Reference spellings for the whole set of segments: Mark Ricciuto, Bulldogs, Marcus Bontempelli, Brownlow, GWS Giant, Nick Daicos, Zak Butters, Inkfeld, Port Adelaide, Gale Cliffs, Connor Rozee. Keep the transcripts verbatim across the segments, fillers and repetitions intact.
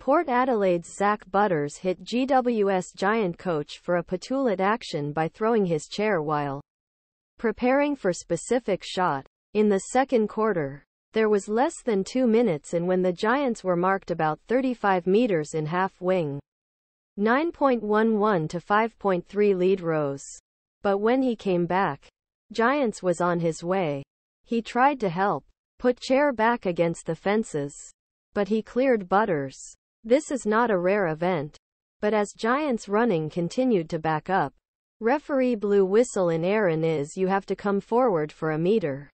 Port Adelaide's Zak Butters hit G W S Giant coach for a petulant action by throwing his chair while preparing for specific shot. In the second quarter, there was less than two minutes and when the Giants were marked about thirty-five metres in half-wing, nine point one one to five point three lead Rozee. But when he came back, Giants was on his way. He tried to help, put chair back against the fences, but he cleared Butters. This is not a rare event, but as Giants running continued to back up, referee blew whistle in Aaron is you have to come forward for a metre.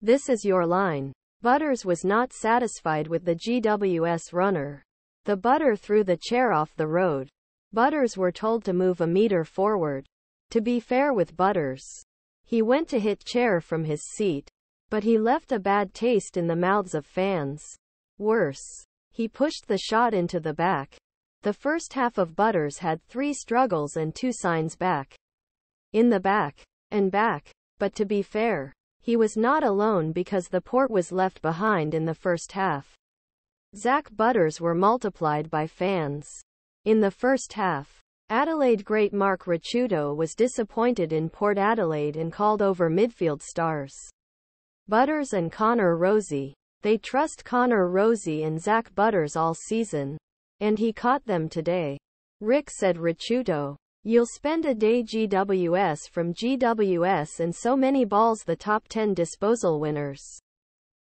This is your line. Butters was not satisfied with the G W S runner. The Butter threw the chair off the road. Butters were told to move a metre forward. To be fair with Butters, he went to hit chair from his seat, but he left a bad taste in the mouths of fans. Worse, he pushed the shot into the back. The first half of Butters had three struggles and two signs back. In the back. And back. But to be fair, he was not alone because the Port was left behind in the first half. Zak Butters were multiplied by fans. In the first half, Adelaide great Mark Ricciuto was disappointed in Port Adelaide and called over midfield stars Butters and Connor Rozee. They trust Connor Rozee and Zak Butters all season, and he caught them today. Rick said Ricciuto, "You'll spend a day G W S from G W S and so many balls the top ten disposal winners.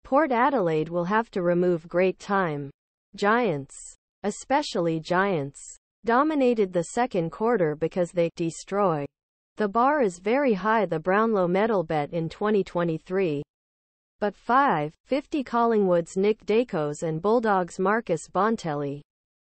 Port Adelaide will have to remove great time." Giants, especially Giants, dominated the second quarter because they destroy. The bar is very high the Brownlow medal bet in twenty twenty-three. But five fifty Collingwood's Nick Daicos and Bulldogs' Marcus Bontempelli.